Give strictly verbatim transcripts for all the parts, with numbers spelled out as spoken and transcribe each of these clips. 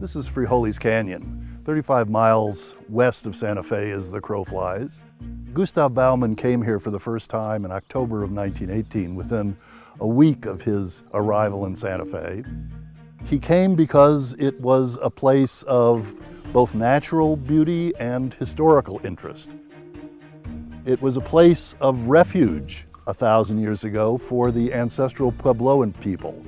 This is Frijoles Canyon. thirty-five miles west of Santa Fe as the crow flies. Gustave Baumann came here for the first time in October of nineteen eighteen, within a week of his arrival in Santa Fe. He came because it was a place of both natural beauty and historical interest. It was a place of refuge a thousand years ago for the ancestral Puebloan people.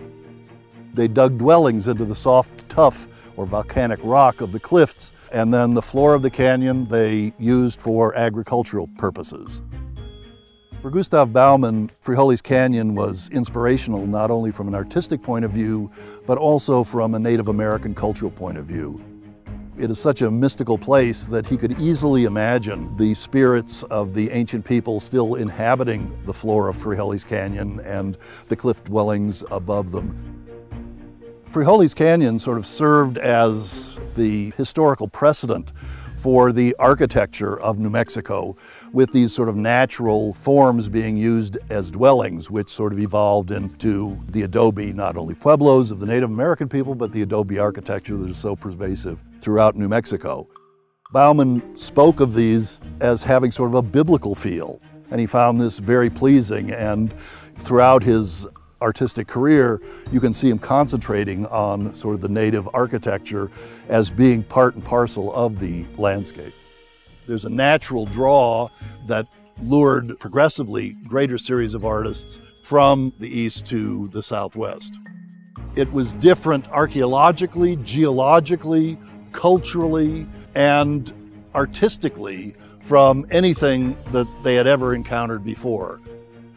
They dug dwellings into the soft tuff or volcanic rock of the cliffs, and then the floor of the canyon they used for agricultural purposes. For Gustave Baumann, Frijoles Canyon was inspirational not only from an artistic point of view, but also from a Native American cultural point of view. It is such a mystical place that he could easily imagine the spirits of the ancient people still inhabiting the floor of Frijoles Canyon and the cliff dwellings above them. Frijoles Canyon sort of served as the historical precedent for the architecture of New Mexico, with these sort of natural forms being used as dwellings, which sort of evolved into the adobe, not only pueblos of the Native American people, but the adobe architecture that is so pervasive throughout New Mexico. Baumann spoke of these as having sort of a biblical feel, and he found this very pleasing, and throughout his artistic career, you can see him concentrating on sort of the native architecture as being part and parcel of the landscape. There's a natural draw that lured progressively greater series of artists from the east to the southwest. It was different archaeologically, geologically, culturally, and artistically from anything that they had ever encountered before.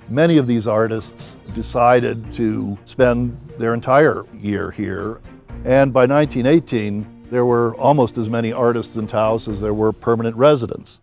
Many of these artists decided to spend their entire year here, and by nineteen eighteen, there were almost as many artists in Taos as there were permanent residents.